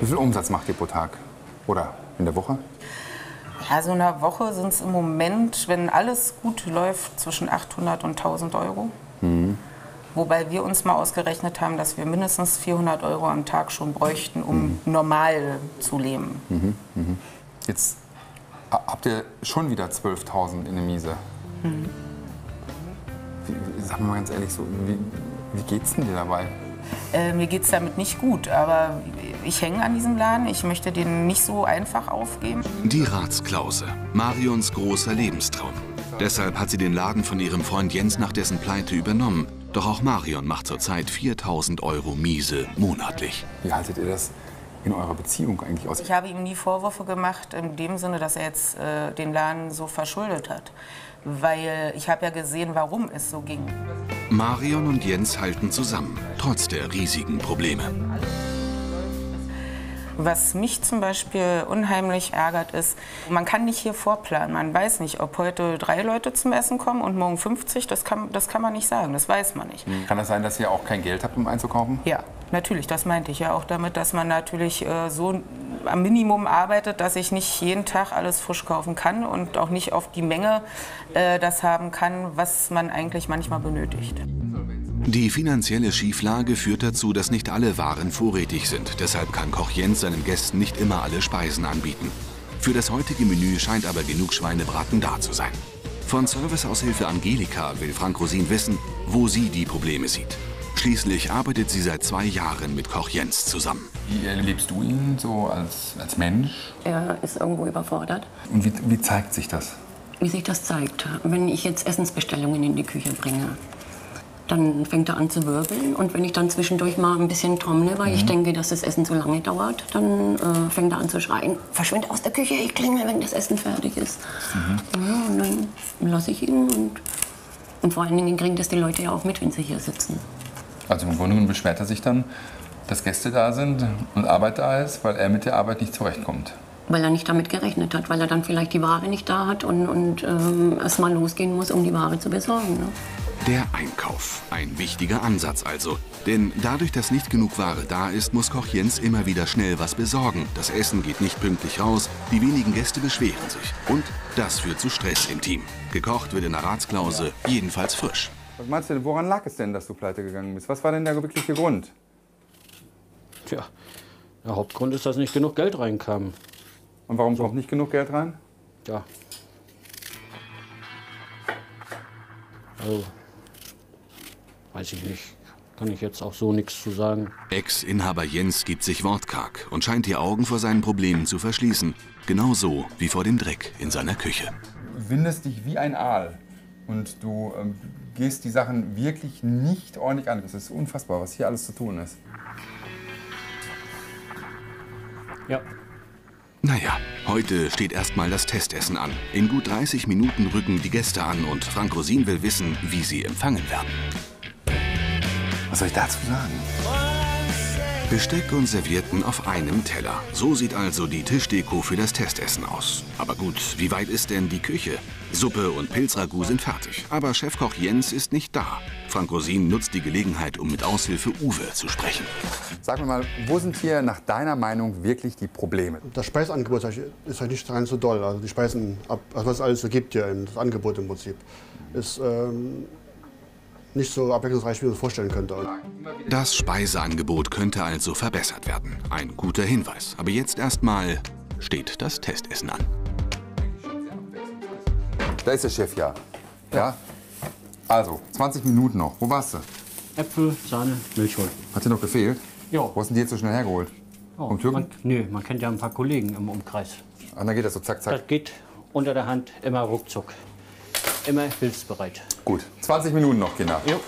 Wie viel Umsatz macht ihr pro Tag oder in der Woche? Also in der Woche sind es im Moment, wenn alles gut läuft, zwischen 800 und 1000 Euro. Mhm. Wobei wir uns mal ausgerechnet haben, dass wir mindestens 400 Euro am Tag schon bräuchten, um normal zu leben. Mhm. Mhm. Jetzt habt ihr schon wieder 12.000 in der Miese. Mhm. Sag mal ganz ehrlich, so, wie geht's denn dir dabei? Mir geht's damit nicht gut, aber ich hänge an diesem Laden. Ich möchte den nicht so einfach aufgeben. Die Ratsklause, Marions großer Lebenstraum. Deshalb hat sie den Laden von ihrem Freund Jens nach dessen Pleite übernommen. Doch auch Marion macht zurzeit 4.000 Euro Miese monatlich. Wie haltet ihr das in eurer Beziehung eigentlich aus? Ich habe ihm nie Vorwürfe gemacht in dem Sinne, dass er jetzt den Laden so verschuldet hat. Weil ich habe ja gesehen, warum es so ging. Marion und Jens halten zusammen, trotz der riesigen Probleme. Was mich zum Beispiel unheimlich ärgert, ist, man kann nicht hier vorplanen. Man weiß nicht, ob heute 3 Leute zum Essen kommen und morgen 50. Das kann man nicht sagen, das weiß man nicht. Kann das sein, dass ihr auch kein Geld habt, um einzukaufen? Ja, natürlich. Das meinte ich ja auch damit, dass man natürlich so am Minimum arbeitet, dass ich nicht jeden Tag alles frisch kaufen kann und auch nicht auf die Menge das haben kann, was man eigentlich manchmal benötigt. Die finanzielle Schieflage führt dazu, dass nicht alle Waren vorrätig sind. Deshalb kann Koch Jens seinen Gästen nicht immer alle Speisen anbieten. Für das heutige Menü scheint aber genug Schweinebraten da zu sein. Von Serviceaushilfe Angelika will Frank Rosin wissen, wo sie die Probleme sieht. Schließlich arbeitet sie seit 2 Jahren mit Koch Jens zusammen. Wie erlebst du ihn so als Mensch? Er ist irgendwo überfordert. Und wie zeigt sich das? Wie sich das zeigt, wenn ich jetzt Essensbestellungen in die Küche bringe. Dann fängt er an zu wirbeln und wenn ich dann zwischendurch mal ein bisschen trommle, weil ich denke, dass das Essen so lange dauert, dann fängt er an zu schreien, verschwinde aus der Küche, ich klingel, wenn das Essen fertig ist. Mhm. Ja, und dann lasse ich ihn und vor allen Dingen kriegen das die Leute ja auch mit, wenn sie hier sitzen. Also im Grunde beschwert er sich dann, dass Gäste da sind und Arbeit da ist, weil er mit der Arbeit nicht zurechtkommt. Weil er nicht damit gerechnet hat, weil er dann vielleicht die Ware nicht da hat und erst mal losgehen muss, um die Ware zu besorgen. Ne? Der Einkauf. Ein wichtiger Ansatz also. Denn dadurch, dass nicht genug Ware da ist, muss Koch Jens immer wieder schnell was besorgen. Das Essen geht nicht pünktlich raus, die wenigen Gäste beschweren sich. Und das führt zu Stress im Team. Gekocht wird in der Ratsklause jedenfalls frisch. Was meinst du, woran lag es denn, dass du pleite gegangen bist? Was war denn der wirkliche Grund? Tja, der Hauptgrund ist, dass nicht genug Geld reinkam. Und warum kommt nicht genug Geld rein? Ja. Also. Weiß ich nicht. Kann ich jetzt auch so nichts zu sagen. Ex-Inhaber Jens gibt sich wortkarg und scheint die Augen vor seinen Problemen zu verschließen. Genauso wie vor dem Dreck in seiner Küche. Du windest dich wie ein Aal und du gehst die Sachen wirklich nicht ordentlich an. Das ist unfassbar, was hier alles zu tun ist. Ja. Naja, heute steht erstmal das Testessen an. In gut 30 Minuten rücken die Gäste an und Frank Rosin will wissen, wie sie empfangen werden. Was soll ich dazu sagen? Besteck und Servietten auf einem Teller. So sieht also die Tischdeko für das Testessen aus. Aber gut, wie weit ist denn die Küche? Suppe und Pilzragout sind fertig. Aber Chefkoch Jens ist nicht da. Frank Rosin nutzt die Gelegenheit, um mit Aushilfe Uwe zu sprechen. Sag mir mal, wo sind hier nach deiner Meinung wirklich die Probleme? Das Speisangebot ist halt nicht rein so doll. Also die Speisen, was es alles so gibt hier, das Angebot im Prinzip, ist nicht so abwechslungsreich, wie man es vorstellen könnte. Das Speiseangebot könnte also verbessert werden. Ein guter Hinweis. Aber jetzt erstmal steht das Testessen an. Da ist der Chef, ja. Ja. Also, 20 Minuten noch. Wo warst du? Äpfel, Sahne, Milch holen. Hat dir noch gefehlt? Ja. Wo hast denn die jetzt so schnell hergeholt? Oh, vom Türken? Nö, man kennt ja ein paar Kollegen im Umkreis. Ah, dann geht das so zack, zack. Das geht unter der Hand immer ruckzuck. Immer hilfsbereit. Gut, 20 Minuten noch, Kinder. Jo.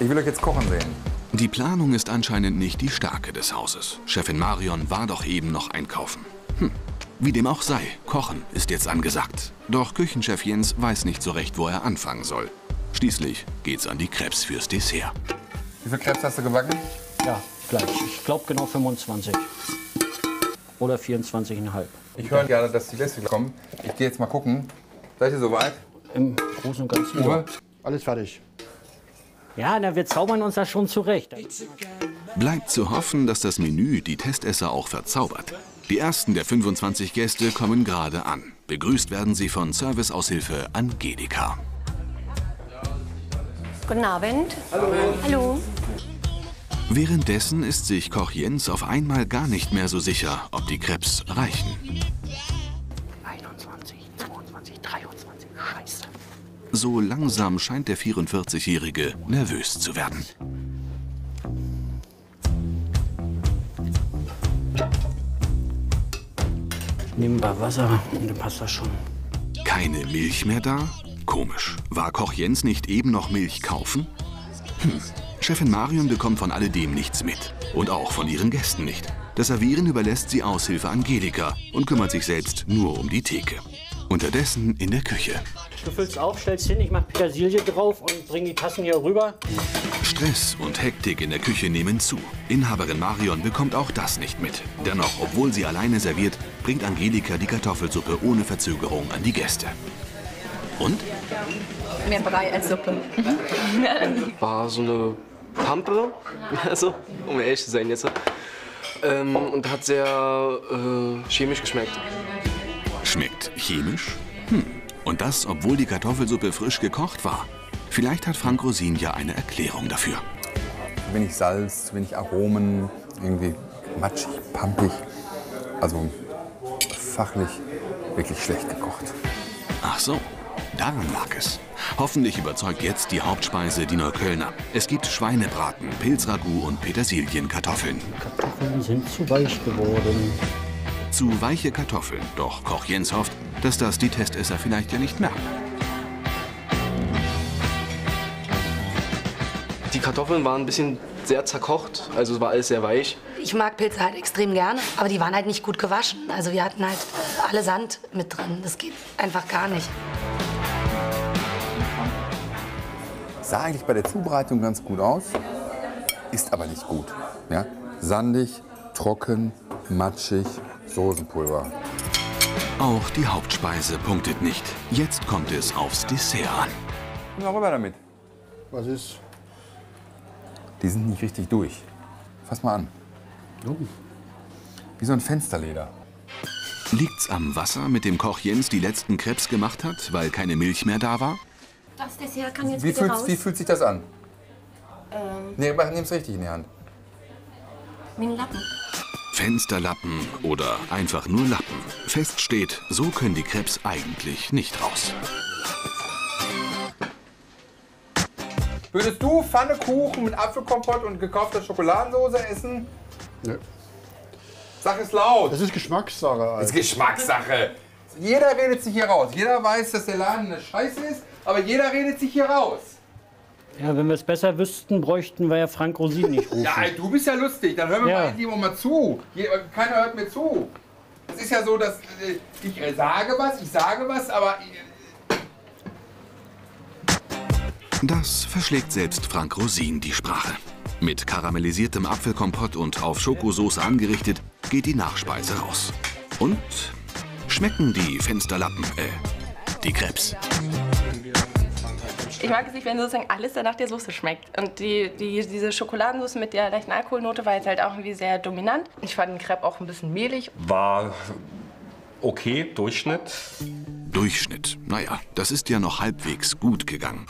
Ich will euch jetzt kochen sehen. Die Planung ist anscheinend nicht die Stärke des Hauses. Chefin Marion war doch eben noch einkaufen. Hm. Wie dem auch sei, Kochen ist jetzt angesagt. Doch Küchenchef Jens weiß nicht so recht, wo er anfangen soll. Schließlich geht's an die Crêpes fürs Dessert. Wie viele Crêpes hast du gebacken? Ja, gleich. Ich glaube genau 25. Oder 24,5. Ich höre gerne, dass die Gäste kommen. Ich gehe jetzt mal gucken. Seid ihr soweit? Im Großen und Ganzen. Ja. Alles fertig. Ja, na, wir zaubern uns das schon zurecht. Bleibt zu hoffen, dass das Menü die Testesser auch verzaubert. Die ersten der 25 Gäste kommen gerade an. Begrüßt werden sie von Serviceaushilfe Angelika. Guten Abend. Hallo. Hallo. Währenddessen ist sich Koch Jens auf einmal gar nicht mehr so sicher, ob die Crepes reichen. 21, 22, 23, Scheiße. So langsam scheint der 44-Jährige nervös zu werden. Nehmen ein paar Wasser und dann passt das schon. Keine Milch mehr da? Komisch. War Koch Jens nicht eben noch Milch kaufen? Hm. Chefin Marion bekommt von alledem nichts mit. Und auch von ihren Gästen nicht. Das Servieren überlässt sie Aushilfe Angelika und kümmert sich selbst nur um die Theke. Unterdessen in der Küche. Du füllst auf, stellst hin, ich mache Petersilie drauf und bringe die Tassen hier rüber. Stress und Hektik in der Küche nehmen zu. Inhaberin Marion bekommt auch das nicht mit. Dennoch, obwohl sie alleine serviert, bringt Angelika die Kartoffelsuppe ohne Verzögerung an die Gäste. Und? Mehr Brei als Suppe. War so eine Pampe, also, um ehrlich zu sein jetzt. Und hat sehr chemisch geschmeckt. Schmeckt chemisch? Hm. Und das, obwohl die Kartoffelsuppe frisch gekocht war. Vielleicht hat Frank Rosin ja eine Erklärung dafür. Zu wenig Salz, zu wenig Aromen, irgendwie matschig, pampig. Also fachlich wirklich schlecht gekocht. Ach so, daran lag es. Hoffentlich überzeugt jetzt die Hauptspeise die Neuköllner. Es gibt Schweinebraten, Pilzragout und Petersilienkartoffeln. Die Kartoffeln sind zu weich geworden. Zu weiche Kartoffeln, doch Koch Jens hofft, dass das die Testesser vielleicht ja nicht merken. Die Kartoffeln waren ein bisschen sehr zerkocht, also es war alles sehr weich. Ich mag Pilze halt extrem gerne, aber die waren halt nicht gut gewaschen. Also wir hatten halt alle Sand mit drin, das geht einfach gar nicht. Sah eigentlich bei der Zubereitung ganz gut aus, ist aber nicht gut. Ja? Sandig, trocken, matschig. Soßenpulver. Auch die Hauptspeise punktet nicht. Jetzt kommt es aufs Dessert an. Na, rüber damit. Was ist? Die sind nicht richtig durch. Fass mal an. Wie so ein Fensterleder. Liegt's am Wasser, mit dem Koch Jens die letzten Crepes gemacht hat, weil keine Milch mehr da war? Das Dessert kann jetzt bitte raus. Wie fühlt sich das an? Nee, nimm's richtig in die Hand. Wie ein Lappen. Fensterlappen oder einfach nur Lappen. Fest steht, so können die Crepes eigentlich nicht raus. Würdest du Pfannekuchen mit Apfelkompott und gekaufter Schokoladensoße essen? Nee. Sag es laut. Das ist Geschmackssache. Alter. Das ist Geschmackssache. Jeder redet sich hier raus. Jeder weiß, dass der Laden eine Scheiße ist, aber jeder redet sich hier raus. Ja, wenn wir es besser wüssten, bräuchten wir ja Frank Rosin nicht rufen. Ja, du bist ja lustig, dann hören wir mal zu. Keiner hört mir zu. Es ist ja so, dass ich sage was, aber... Das verschlägt selbst Frank Rosin die Sprache. Mit karamellisiertem Apfelkompott und auf Schokosoße angerichtet, geht die Nachspeise raus. Und schmecken die Fensterlappen, die Crepes. Ich mag es nicht, wenn sozusagen alles danach der Soße schmeckt. Und diese Schokoladensoße mit der leichten Alkoholnote war jetzt halt auch irgendwie sehr dominant. Ich fand den Crepe auch ein bisschen mehlig. War okay, Durchschnitt. Durchschnitt, naja, das ist ja noch halbwegs gut gegangen.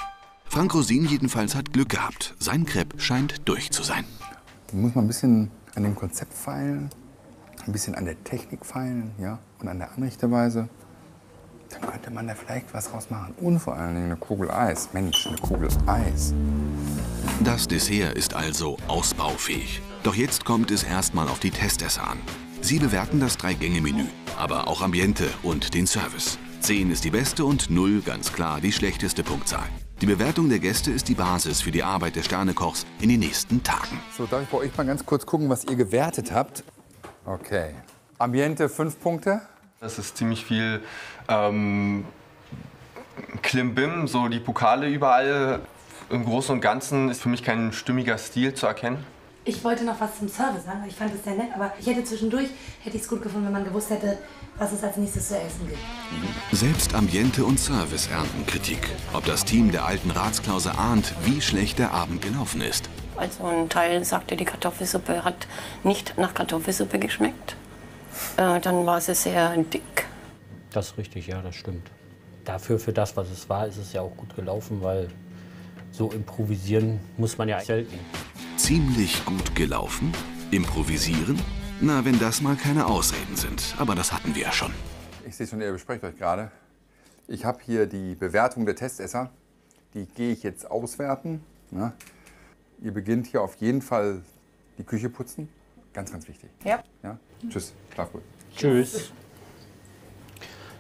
Frank Rosin jedenfalls hat Glück gehabt. Sein Crepe scheint durch zu sein. Da muss man ein bisschen an dem Konzept feilen, ein bisschen an der Technik feilen, ja, und an der Anrichterweise. Dann könnte man da vielleicht was draus machen. Und vor allen Dingen eine Kugel Eis. Mensch, eine Kugel Eis. Das Dessert ist also ausbaufähig. Doch jetzt kommt es erstmal auf die Testesser an. Sie bewerten das 3-Gänge-Menü, aber auch Ambiente und den Service. 10 ist die beste und 0 ganz klar die schlechteste Punktzahl. Die Bewertung der Gäste ist die Basis für die Arbeit des Sternekochs in den nächsten Tagen. So, darf ich bei euch mal ganz kurz gucken, was ihr gewertet habt? Okay. Ambiente 5 Punkte. Das ist ziemlich viel Klimbim, so die Pokale überall. Im Großen und Ganzen ist für mich kein stimmiger Stil zu erkennen. Ich wollte noch was zum Service sagen, ich fand es sehr nett, aber ich hätte es gut gefunden, wenn man gewusst hätte, was es als nächstes zu essen gibt. Selbst Ambiente und Service ernten Kritik. Ob das Team der Alten Ratsklause ahnt, wie schlecht der Abend gelaufen ist. Also ein Teil sagte, die Kartoffelsuppe hat nicht nach Kartoffelsuppe geschmeckt. Dann war sie sehr dick. Das ist richtig, ja, das stimmt. Dafür, für das, was es war, ist es ja auch gut gelaufen, weil so improvisieren muss man ja selten. Ziemlich gut gelaufen? Improvisieren? Na, wenn das mal keine Ausreden sind. Aber das hatten wir ja schon. Ich sehe schon, ihr besprecht euch gerade. Ich habe hier die Bewertung der Testesser. Die gehe ich jetzt auswerten. Na? Ihr beginnt hier auf jeden Fall die Küche putzen. Ganz, ganz wichtig. Ja. Ja? Tschüss, schlaf gut. Tschüss.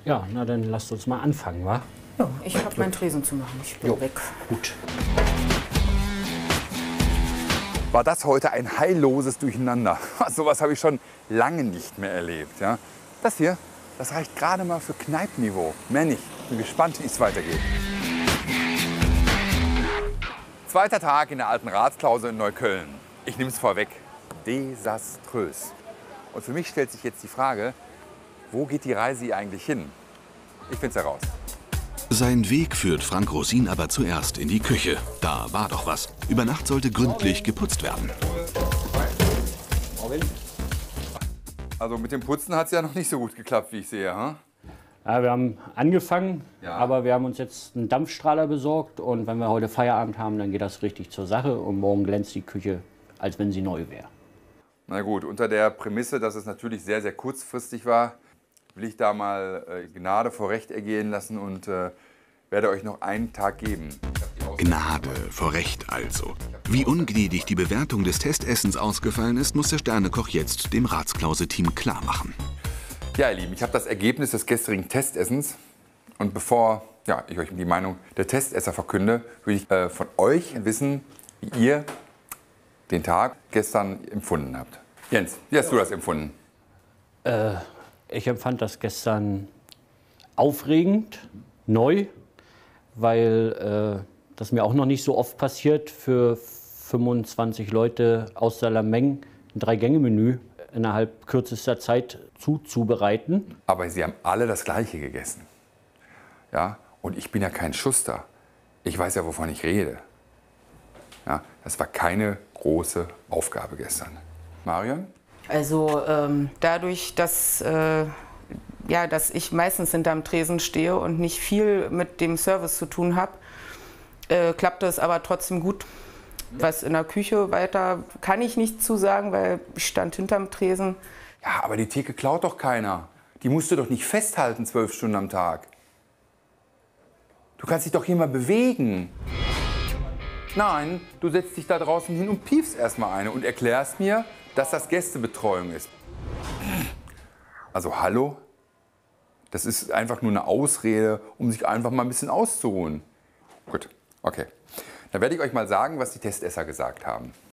Ja, na dann lasst uns mal anfangen, wa? Ja, ich habe meinen Tresen zu machen. Ich bin weg. Gut. War das heute ein heilloses Durcheinander. Sowas habe ich schon lange nicht mehr erlebt. Ja? Das hier, das reicht gerade mal für Kneipenniveau. Mehr nicht. Bin gespannt, wie es weitergeht. Zweiter Tag in der Alten Ratsklause in Neukölln. Ich nehme es vorweg. Desaströs. Und für mich stellt sich jetzt die Frage, wo geht die Reise eigentlich hin? Ich find's heraus. Sein Weg führt Frank Rosin aber zuerst in die Küche. Da war doch was. Über Nacht sollte gründlich geputzt werden. Also mit dem Putzen hat es ja noch nicht so gut geklappt, wie ich sehe. Hm? Ja, wir haben angefangen, ja. Aber wir haben uns jetzt einen Dampfstrahler besorgt. Und wenn wir heute Feierabend haben, dann geht das richtig zur Sache. Und morgen glänzt die Küche, als wenn sie neu wäre. Na gut, unter der Prämisse, dass es natürlich sehr, sehr kurzfristig war, will ich da mal Gnade vor Recht ergehen lassen und werde euch noch einen Tag geben. Gnade vor Recht also. Wie ungnädig die Bewertung des Testessens ausgefallen ist, muss der Sternekoch jetzt dem Ratsklause-Team klar machen. Ja, ihr Lieben, ich habe das Ergebnis des gestrigen Testessens. Und bevor ich euch die Meinung der Testesser verkünde, will ich von euch wissen, wie ihr den Tag gestern empfunden habt. Jens, wie hast du das empfunden? Ich empfand das gestern aufregend, neu, weil das mir auch noch nicht so oft passiert, für 25 Leute aus Salameng ein 3-Gänge-Menü innerhalb kürzester Zeit zuzubereiten. Aber sie haben alle das Gleiche gegessen. Ja? Und ich bin ja kein Schuster. Ich weiß ja, wovon ich rede. Ja? Das war keine große Aufgabe gestern. Marion? Also dadurch, dass ich meistens hinterm Tresen stehe und nicht viel mit dem Service zu tun habe, klappte es aber trotzdem gut. Was in der Küche weiter kann ich nicht zu sagen, weil ich stand hinterm Tresen. Ja, aber die Theke klaut doch keiner. Die musst du doch nicht festhalten 12 Stunden am Tag. Du kannst dich doch hier mal bewegen. Nein, du setzt dich da draußen hin und piefst erstmal eine und erklärst mir, dass das Gästebetreuung ist. Also hallo? Das ist einfach nur eine Ausrede, um sich einfach mal ein bisschen auszuruhen. Gut, okay. Dann werde ich euch mal sagen, was die Testesser gesagt haben.